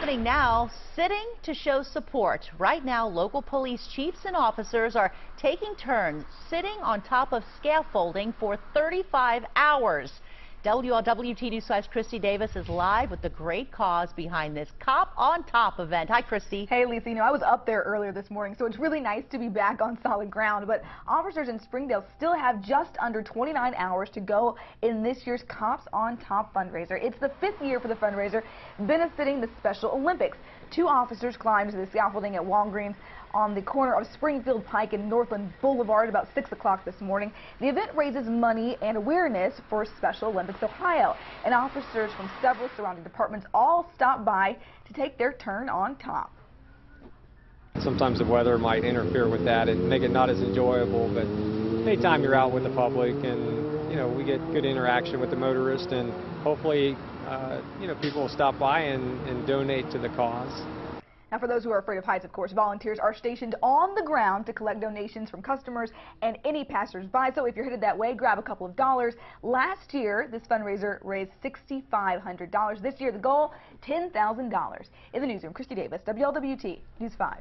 happening now, sitting to show support. Right now, local police chiefs and officers are taking turns sitting on top of scaffolding for 35 hours. WLWTD/Christy Davis is live with the great cause behind this Cop on Top event. Hi, Christy. Hey, Lisa. You know, I was up there earlier this morning, so it's really nice to be back on solid ground. But officers in Springdale still have just under 29 hours to go in this year's Cops on Top fundraiser. It's the 5th year for the fundraiser, benefiting the Special Olympics. Two officers climbed the scaffolding at Walgreens on the corner of Springfield Pike and Northland Boulevard about 6 o'clock this morning. The event raises money and awareness for Special Olympics Ohio, and officers from several surrounding departments all stopped by to take their turn on top. Sometimes the weather might interfere with that and make it not as enjoyable, but anytime you're out with the public and, you know, we get good interaction with the motorist, and hopefully, you know, people will stop by and donate to the cause. Now, for those who are afraid of heights, of course, volunteers are stationed on the ground to collect donations from customers and any passersby. So if you're headed that way, grab a couple of dollars. Last year, this fundraiser raised $6,500. This year, the goal, $10,000. In the newsroom, Christy Davis, WLWT News 5.